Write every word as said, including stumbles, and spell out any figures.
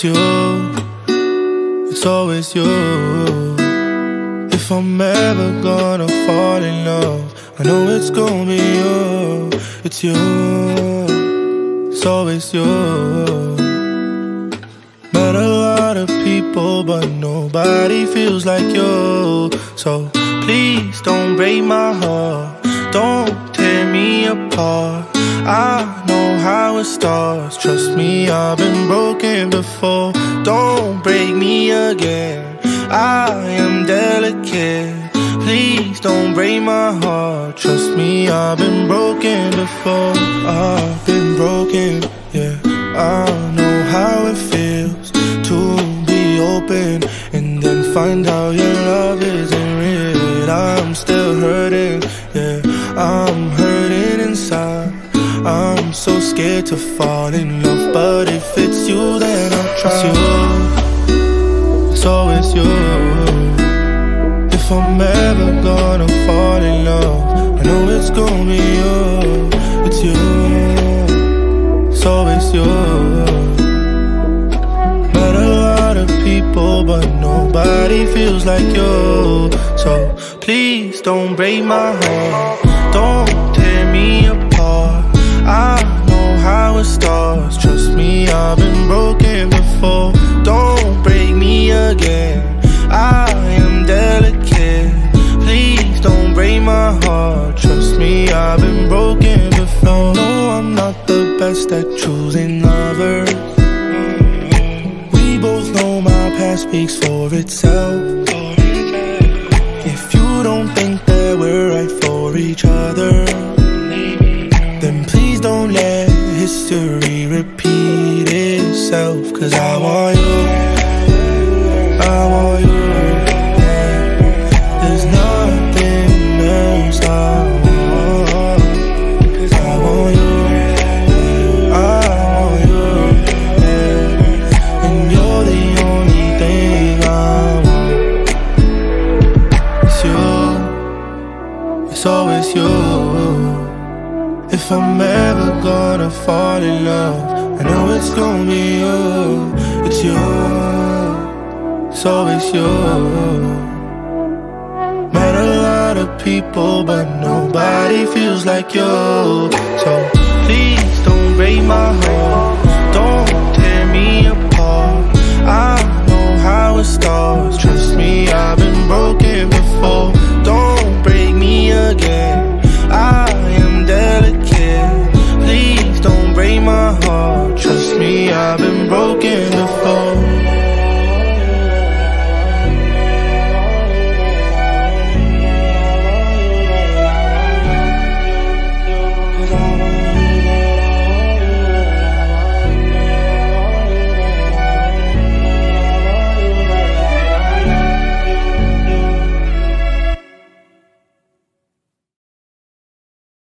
it's you, it's always you. If I'm ever gonna fall in love, I know it's gonna be you. It's you, it's always you. Met a lot of people, but nobody feels like you. So please don't break my heart, don't tear me apart. I know how it starts, trust me, I've been broken before. Don't break me again, I am delicate. Please don't break my heart, trust me, I've been broken before. I've been broken, yeah, I know how it feels to be open and then find out your love isn't real. I'm still hurting, yeah, I'm hurting inside. I'm so scared to fall in love, but if it's you, then I'll try. It's you, it's always you. If I'm ever gonna fall in love, I know it's gonna be you. It's you, it's always you. Met a lot of people, but nobody feels like you. So please don't break my heart, don't tear me apart. I know how it starts, trust me, I've been broken before. Don't break me again, I am delicate. Please don't break my heart, trust me, I've been broken before. No, I'm not the best at choosing lovers. We both know my past speaks for itself. If you don't think that we're right for each other, don't let history repeat itself. Cause I want you, I want you, yeah. There's nothing else I want. I want you, I want you, yeah. And you're the only thing I want. It's you, it's always you. If I'm ever gonna fall in love, I know it's gonna be you. It's you, it's always you. Met a lot of people, but nobody feels like you. So please don't break my heart, don't tear me apart. I know how it starts, trust me, I've been broken before. Don't break me again, I am delicate. Please don't break my heart, trust me, I've been broken before.